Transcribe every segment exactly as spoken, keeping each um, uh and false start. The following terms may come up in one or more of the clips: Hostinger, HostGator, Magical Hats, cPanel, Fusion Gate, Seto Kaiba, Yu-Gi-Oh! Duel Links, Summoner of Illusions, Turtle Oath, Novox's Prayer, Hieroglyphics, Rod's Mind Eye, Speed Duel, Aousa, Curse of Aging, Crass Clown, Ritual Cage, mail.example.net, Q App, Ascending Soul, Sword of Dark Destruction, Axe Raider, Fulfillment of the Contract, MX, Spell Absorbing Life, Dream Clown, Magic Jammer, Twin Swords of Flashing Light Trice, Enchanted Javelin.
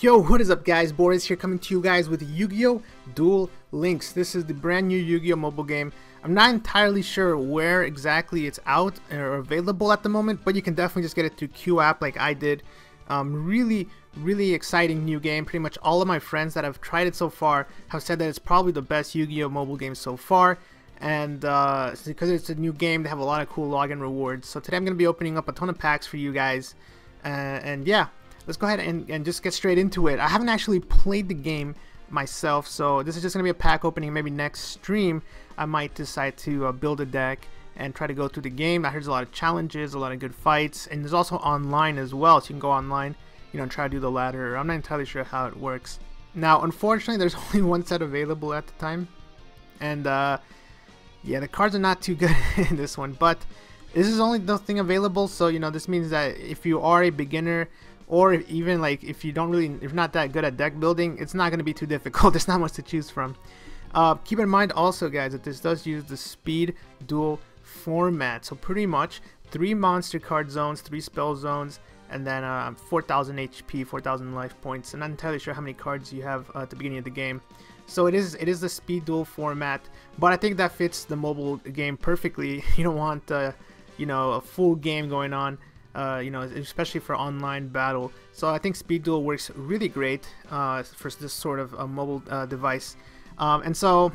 Yo, what is up guys, Boris here coming to you guys with Yu-Gi-Oh! Duel Links. This is the brand new Yu-Gi-Oh! Mobile game. I'm not entirely sure where exactly it's out or available at the moment, but you can definitely just get it through Q App like I did. Um, really, really exciting new game. Pretty much all of my friends that have tried it so far have said that it's probably the best Yu-Gi-Oh! Mobile game so far. And uh, because it's a new game, they have a lot of cool login rewards. So today I'm going to be opening up a ton of packs for you guys. Uh, and yeah. Let's go ahead and, and just get straight into it. I haven't actually played the game myself, so this is just going to be a pack opening. Maybe next stream, I might decide to uh, build a deck and try to go through the game. I heard there's a lot of challenges, a lot of good fights, and there's also online as well, so you can go online, you know, and try to do the latter. I'm not entirely sure how it works. Now, unfortunately, there's only one set available at the time, and uh, yeah, the cards are not too good in this one, but this is only the thing available, so, you know, this means that if you are a beginner, or even like if you don't really, if not that good at deck building, it's not going to be too difficult. There's not much to choose from. Uh, keep in mind also, guys, that this does use the Speed Duel format. So pretty much three monster card zones, three spell zones, and then uh, four thousand H P, four thousand life points. I'm not entirely sure how many cards you have uh, at the beginning of the game. So it is, it is the Speed Duel format, but I think that fits the mobile game perfectly. You don't want, uh, you know, a full game going on. Uh, you know, especially for online battle. So I think Speed Duel works really great uh, for this sort of a mobile uh, device. Um, and so,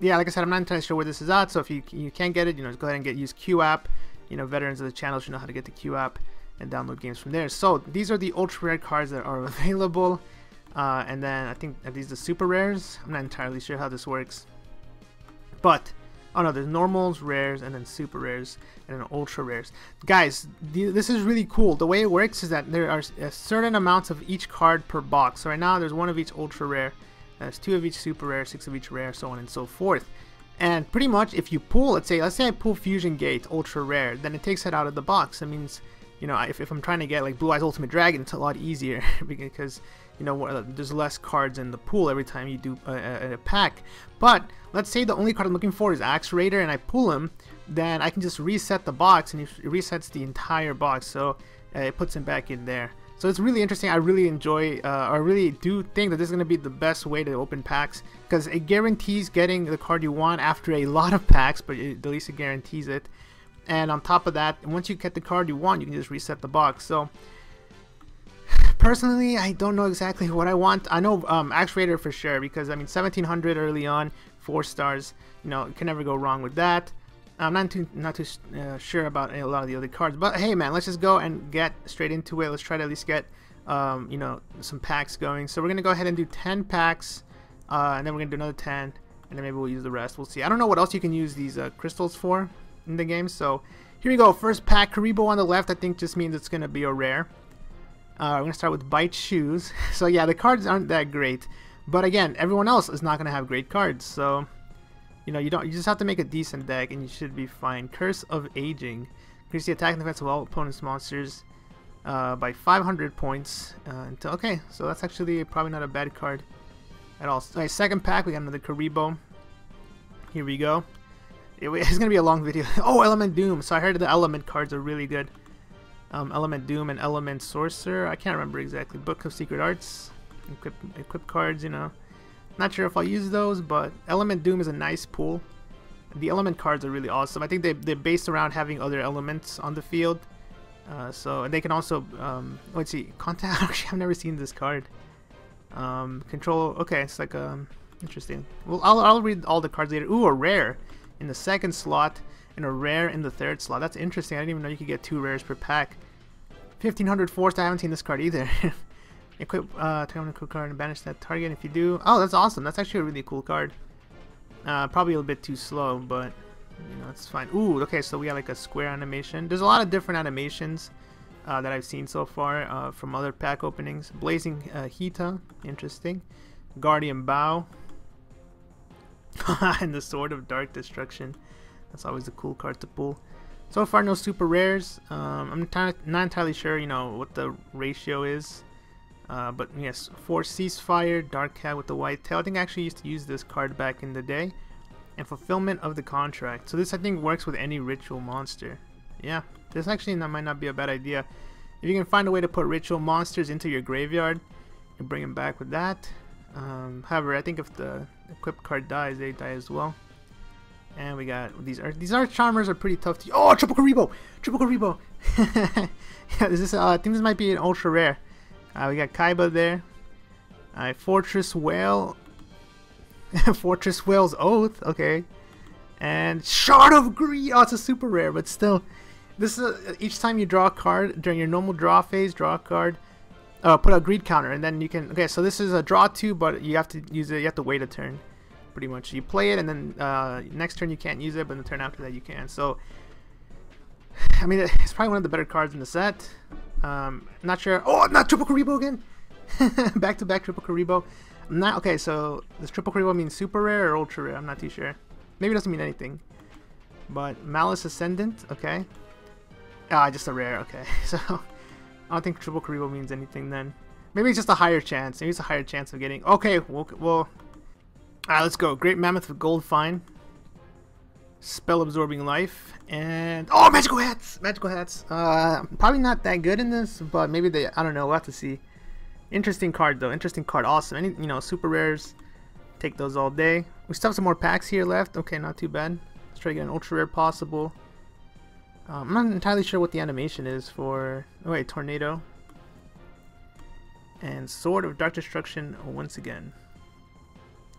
yeah, like I said, I'm not entirely sure where this is at. So if you you can't get it, you know, just go ahead and get use Q App. You know, veterans of the channel should know how to get the Q App and download games from there. So these are the ultra rare cards that are available. Uh, and then I think are these the super rares? I'm not entirely sure how this works. But oh no, there's normals, rares, and then super rares, and then ultra rares. Guys, th this is really cool. The way it works is that there are a certain amounts of each card per box. So right now, there's one of each ultra rare, there's two of each super rare, six of each rare, so on and so forth. And pretty much, if you pull, let's say, let's say I pull Fusion Gate ultra rare, then it takes it out of the box. That means, you know, if, if I'm trying to get like Blue-Eyes Ultimate Dragon, it's a lot easier because, you know, there's less cards in the pool every time you do a, a pack. But let's say the only card I'm looking for is Axe Raider and I pull him, then I can just reset the box and it resets the entire box, so uh, it puts him back in there. So it's really interesting. I really enjoy, uh, I really do think that this is going to be the best way to open packs because it guarantees getting the card you want after a lot of packs, but it, at least it guarantees it. And on top of that, once you get the card you want, you can just reset the box. So personally, I don't know exactly what I want. I know um, Axe Raider for sure because, I mean, seventeen hundred early on, four stars, you know, can never go wrong with that. I'm not too, not too uh, sure about a lot of the other cards, but hey man, let's just go and get straight into it. Let's try to at least get, um, you know, some packs going. So we're going to go ahead and do ten packs, uh, and then we're going to do another ten, and then maybe we'll use the rest. We'll see. I don't know what else you can use these uh, crystals for in the game. So here we go. First pack, Kuriboh on the left. I think just means it's going to be a rare. Uh, we're going to start with Bite Shoes. So yeah, the cards aren't that great, but again, everyone else is not going to have great cards. So, you know, you don't. You just have to make a decent deck and you should be fine. Curse of Aging. Increase the attack and defense of all opponents' monsters uh, by five hundred points. Uh, until, okay, so that's actually probably not a bad card at all. All right, second pack, we got another Kuriboh. Here we go. It's going to be a long video. Oh, Element Doom. So I heard the Element cards are really good. Um, Element Doom and Element Sorcerer. I can't remember exactly. Book of Secret Arts. Equip, equip cards, you know. Not sure if I'll use those, but Element Doom is a nice pool. The Element cards are really awesome. I think they, they're based around having other elements on the field. Uh, so and they can also... Um, let's see. Contact. I've never seen this card. Um, control. Okay, it's like... Um, interesting. Well, I'll, I'll read all the cards later. Ooh, a rare in the second slot and a rare in the third slot. That's interesting. I didn't even know you could get two rares per pack. fifteen hundred forced. I haven't seen this card either. Equip uh, turn on a cool card and banish that target if you do. Oh, that's awesome. That's actually a really cool card. Uh, probably a little bit too slow, but you know, it's fine. Ooh, okay, so we got like a square animation. There's a lot of different animations uh, that I've seen so far uh, from other pack openings. Blazing uh, Hita, interesting. Guardian Bow. And the Sword of Dark Destruction. That's always a cool card to pull. So far, no super rares. Um, I'm not entirely sure, you know, what the ratio is. Uh, but yes, Four-Ceasefire, Dark Cat with the White Tail. I think I actually used to use this card back in the day. And Fulfillment of the Contract. So this, I think, works with any ritual monster. Yeah, this actually not, might not be a bad idea. If you can find a way to put ritual monsters into your graveyard, You bring him back with that. Um, however, I think if the equipped card dies, they die as well. And we got these Earth. These Earth Charmers are pretty tough to. Oh, Triple Kuriboh! Triple Kuriboh! Yeah, this is. Uh, I think this might be an ultra rare. Uh, we got Kaiba there. Uh, Fortress Whale. Fortress Whale's Oath. Okay. And Shard of Greed. Oh, it's a super rare, but still. This is a, each time you draw a card during your normal draw phase, draw a card, uh, put a greed counter, and then you can. Okay, so this is a draw two, but you have to use it. You have to wait a turn. Pretty much, you play it, and then uh, next turn you can't use it, but the turn after that you can. So, I mean, it's probably one of the better cards in the set. Um, not sure. Oh, not Triple Kuriboh again. Back to back Triple Kuriboh. Not okay. So does Triple Kuriboh mean super rare or ultra rare? I'm not too sure. Maybe it doesn't mean anything. But Malice Ascendant. Okay. Ah, just a rare. Okay. So I don't think Triple Kuriboh means anything then. Maybe it's just a higher chance. Maybe it's a higher chance of getting. Okay. Well. well Alright, let's go. Great Mammoth of Gold, fine. Spell absorbing life. And. Oh, magical hats! Magical hats. Uh, probably not that good in this, but maybe they. I don't know. We'll have to see. Interesting card, though. Interesting card. Awesome. Any, you know, super rares. Take those all day. We still have some more packs here left. Okay, not too bad. Let's try to get an ultra rare possible. Um, I'm not entirely sure what the animation is for. Oh, wait, Tornado. And Sword of Dark Destruction once again.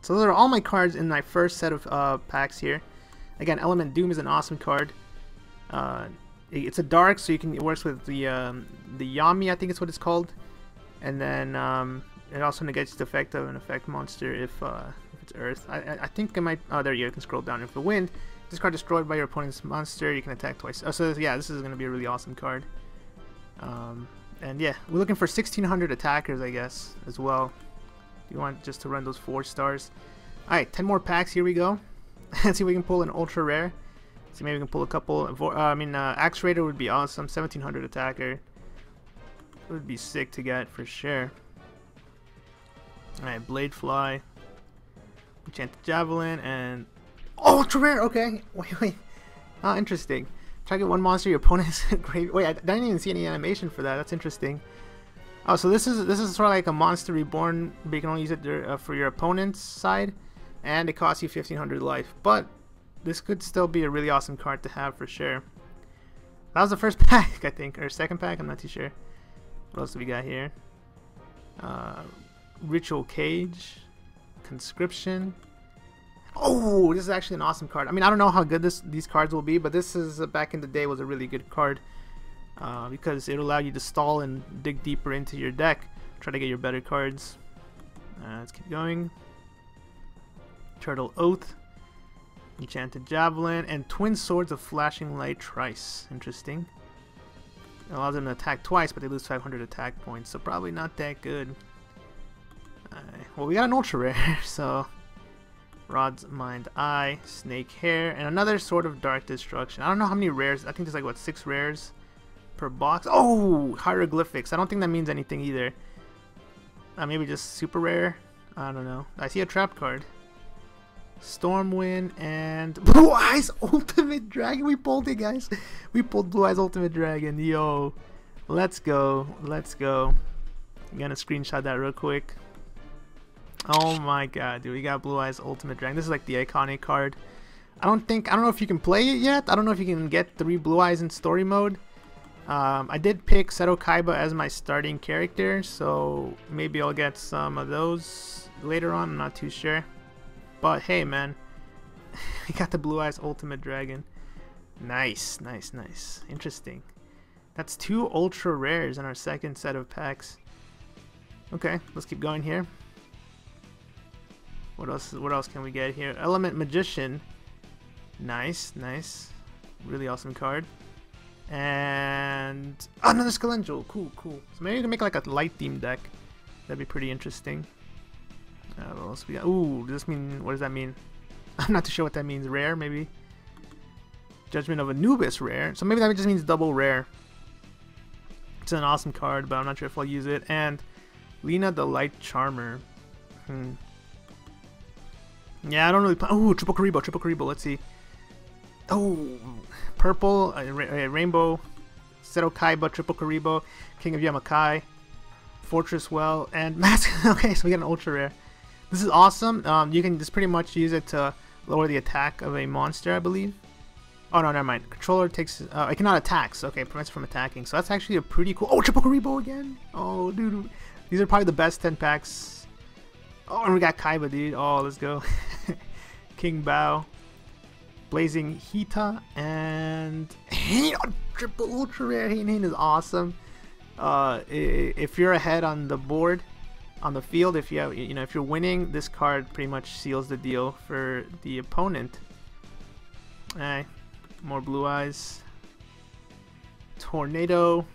So those are all my cards in my first set of uh, packs here. Again, Element Doom is an awesome card. Uh, it's a dark, so you can. It works with the um, the Yami, I think it's what it's called, and then um, it also negates the effect of an effect monster if, uh, if it's Earth. I, I think it might. Oh, there you go. You can scroll down. If the wind, this card destroyed by your opponent's monster, you can attack twice. Oh, so this, yeah, this is going to be a really awesome card. Um, and yeah, we're looking for sixteen hundred attackers, I guess, as well. You want just to run those four stars. Alright, ten more packs. Here we go. Let's see if we can pull an ultra rare. Let's see, maybe we can pull a couple. Of, uh, I mean, uh, Axe Raider would be awesome. seventeen hundred attacker. It would be sick to get for sure. Alright, Blade Fly. Enchanted Javelin. And. Oh, ultra rare! Okay. Wait, wait. Ah, interesting. Target one monster, your opponent's grave. Wait, I didn't even see any animation for that. That's interesting. Oh, so this is this is sort of like a monster reborn, but you can only use it there, uh, for your opponent's side, and it costs you fifteen hundred life. But this could still be a really awesome card to have for sure. That was the first pack, I think, or second pack. I'm not too sure. What else do we got here? Uh, Ritual Cage, Conscription. Oh, this is actually an awesome card. I mean, I don't know how good this these cards will be, but this is uh, back in the day was a really good card. Uh, because it'll allow you to stall and dig deeper into your deck, try to get your better cards. Uh, let's keep going. Turtle Oath, Enchanted Javelin, and Twin Swords of Flashing Light Trice. Interesting. It allows them to attack twice, but they lose five hundred attack points, so probably not that good. Uh, well, we got an ultra rare, so Rod's Mind Eye, Snake Hair, and another Sword of Dark Destruction. I don't know how many rares. I think there's like what six rares. Per box. Oh, Hieroglyphics. I don't think that means anything either. Uh, maybe just super rare. I don't know. I see a trap card. Stormwind and Blue-Eyes Ultimate Dragon. We pulled it, guys. We pulled Blue-Eyes Ultimate Dragon. Yo, let's go. Let's go. I'm gonna screenshot that real quick. Oh my God, dude. We got Blue-Eyes Ultimate Dragon. This is like the iconic card. I don't think. I don't know if you can play it yet. I don't know if you can get three Blue-Eyes in story mode. Um, I did pick Seto Kaiba as my starting character, so maybe I'll get some of those later on. I'm not too sure, but hey, man, we got the Blue-Eyes Ultimate Dragon. Nice, nice, nice. Interesting. That's two ultra rares in our second set of packs. Okay, let's keep going here. What else? What else can we get here? Element Magician. Nice, nice. Really awesome card. And another Skelendril. Cool, cool. So maybe you can make like a light theme deck. That'd be pretty interesting. Uh, what else we got? Ooh, does this mean? What does that mean? I'm not too sure what that means. Rare, maybe. Judgment of Anubis, rare. So maybe that just means double rare. It's an awesome card, but I'm not sure if I'll use it. And Lena, the Light Charmer. Hmm. Yeah, I don't really. Ooh, Triple Kuriboh, Triple Kuriboh. Let's see. Oh, purple, uh, ra uh, rainbow, Seto Kaiba, Triple Kuriboh, King of Yamakai, Fortress Whale, and Mask. Okay, so we got an ultra rare. This is awesome. Um, you can just pretty much use it to lower the attack of a monster, I believe. Oh no, never mind. Controller takes. Uh, it cannot attack, so okay, it prevents it from attacking. So that's actually a pretty cool. Oh, Triple Kuriboh again. Oh, dude, these are probably the best ten packs. Oh, and we got Kaiba, dude. Oh, let's go. King Bao, Blazing Hita, and Hane. Oh, triple ultra rare Hane. Hane is awesome. Uh, if you're ahead on the board, on the field, if you have, you know, if you're winning, this card pretty much seals the deal for the opponent. All right. More Blue Eyes, Tornado,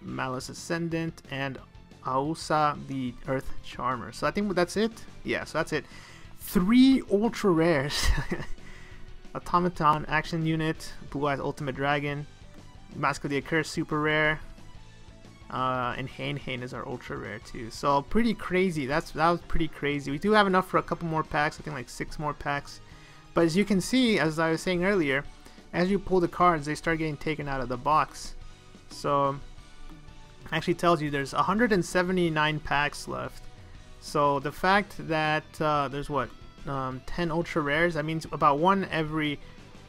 Malice Ascendant, and Aousa the Earth Charmer. So I think that's it. Yeah, so that's it. Three ultra rares. Automaton Action Unit, Blue-Eyes Ultimate Dragon, Mask of the Accursed Super Rare, uh, and Hane Hane is our ultra rare too. So pretty crazy. That's that was pretty crazy. We do have enough for a couple more packs. I think like six more packs. But as you can see, as I was saying earlier, as you pull the cards, they start getting taken out of the box. So it actually tells you there's one hundred seventy-nine packs left. So the fact that uh, there's what um, ten ultra rares, that means about one every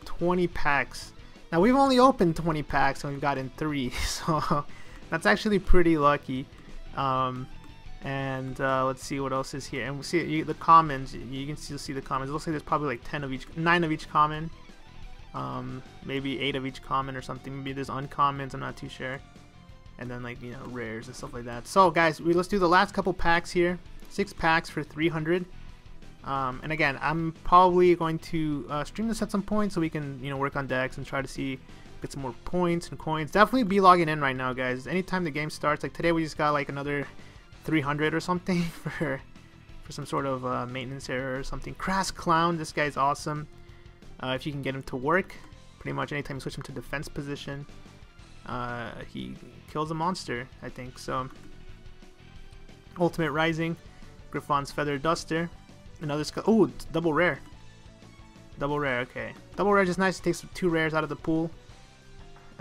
twenty packs. Now we've only opened twenty packs and we've gotten three, so that's actually pretty lucky. Um, and uh, let's see what else is here. And we see you, the commons. You can still see the commons. It looks like there's probably like ten of each, nine of each common. Um, maybe eight of each common or something. Maybe there's uncommons, I'm not too sure. And then like, you know, rares and stuff like that. So guys, we let's do the last couple packs here. Six packs for three hundred. Um, and again, I'm probably going to uh, stream this at some point so we can, you know, work on decks and try to see, get some more points and coins. Definitely be logging in right now, guys. Anytime the game starts, like today we just got like another three hundred or something for, for some sort of uh, maintenance error or something. Crass Clown, this guy's awesome. Uh, if you can get him to work, pretty much anytime you switch him to defense position, uh, he kills a monster, I think. So, Ultimate Rising, Griffon's Feather Duster, another skull. Oh, double rare. Double rare, okay. Double rare is nice, it takes two rares out of the pool.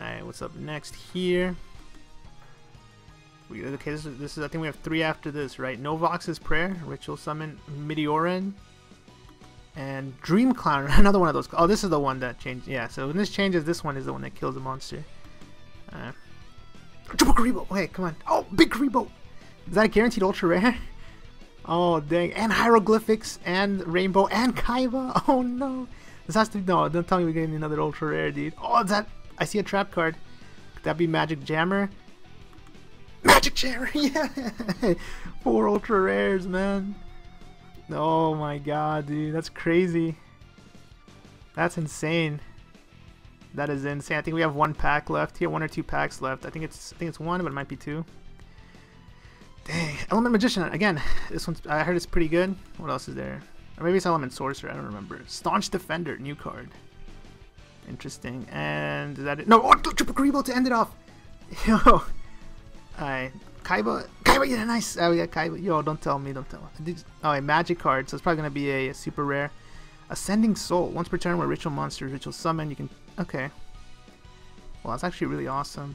Alright, what's up next here? We, okay, this is, this is, I think we have three after this, right? Novox's Prayer, Ritual Summon, Meteoran. And Dream Clown, another one of those. Oh, this is the one that changed. Yeah, so when this changes, this one is the one that kills the monster. Uh, Triple Kuriboh. Hey, come on. Oh, Big Kuriboh. Is that a guaranteed ultra rare? Oh, dang. And Hieroglyphics, and Rainbow, and Kaiba. Oh, no. This has to be. No, don't tell me we're getting another ultra rare, dude. Oh, is that. I see a trap card. Could that be Magic Jammer? Magic Jammer, yeah. Four ultra rares, man. Oh my god, dude, that's crazy. That's insane. That is insane. I think we have one pack left here, one or two packs left. I think it's I think it's one, but it might be two. Dang. Element Magician, again, this one's, I heard it's pretty good. What else is there? Or maybe it's Element Sorcerer, I don't remember. Staunch Defender, new card. Interesting. And is that it? No, oh, Triple Kuriboh to end it off. Yo. Alright. Kaiba, Kaiba, yeah, nice. Oh, we got Kaiba. Yo, don't tell me, don't tell me. Oh, a magic card, so it's probably gonna be a, a super rare. Ascending Soul. Once per turn, with ritual monsters, ritual summon. You can. Okay. Well, that's actually really awesome.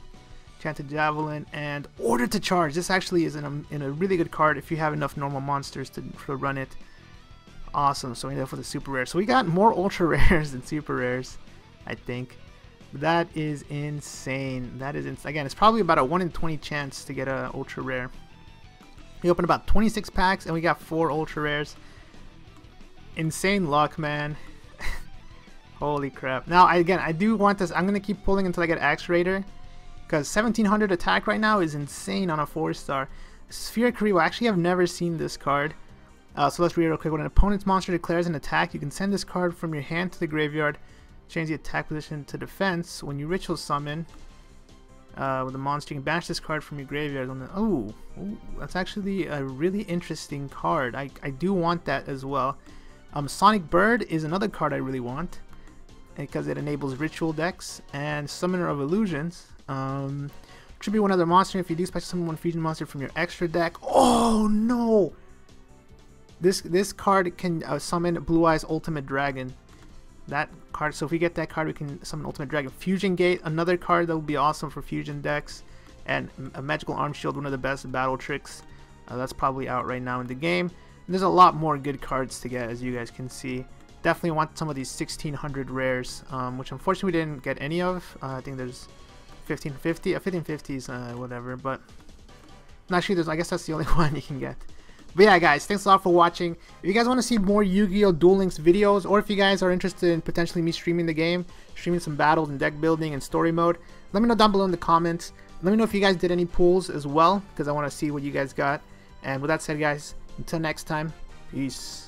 Enchanted Javelin and Order to Charge. This actually is in a, in a really good card if you have enough normal monsters to, to run it. Awesome. So we end up with a super rare. So we got more ultra rares than super rares, I think. That is insane. That is ins again. It's probably about a one in twenty chance to get a ultra rare. We opened about twenty-six packs and we got four ultra rares. Insane luck, man. Holy crap! Now, again, I do want this. I'm gonna keep pulling until I get Axe Raider, because seventeen hundred attack right now is insane on a four star. Sphere Kuriboh. Actually, I've never seen this card. Uh, so let's read real quick. When an opponent's monster declares an attack, you can send this card from your hand to the graveyard. Change the attack position to defense. When you ritual summon uh, with a monster, you can banish this card from your graveyard. Oh, that's actually a really interesting card. I, I do want that as well. Um, Sonic Bird is another card I really want because it enables ritual decks and Summoner of Illusions. Um, tribute one other monster. If you do special summon one fusion monster from your extra deck. Oh no! This this card can uh, summon Blue-Eyes Ultimate Dragon. That card, so if we get that card, we can summon Ultimate Dragon. Fusion Gate, another card that will be awesome for fusion decks. And a Magical Arm Shield, one of the best battle tricks. Uh, that's probably out right now in the game. And there's a lot more good cards to get, as you guys can see. Definitely want some of these sixteen hundred rares, um, which unfortunately we didn't get any of. Uh, I think there's fifteen fifty, uh, fifteen fifties, uh, whatever, but actually there's, I guess that's the only one you can get. But yeah guys, thanks a lot for watching. If you guys want to see more Yu-Gi-Oh! Duel Links videos, or if you guys are interested in potentially me streaming the game, streaming some battles and deck building and story mode, let me know down below in the comments. Let me know if you guys did any pools as well, because I want to see what you guys got. And with that said guys, until next time, peace.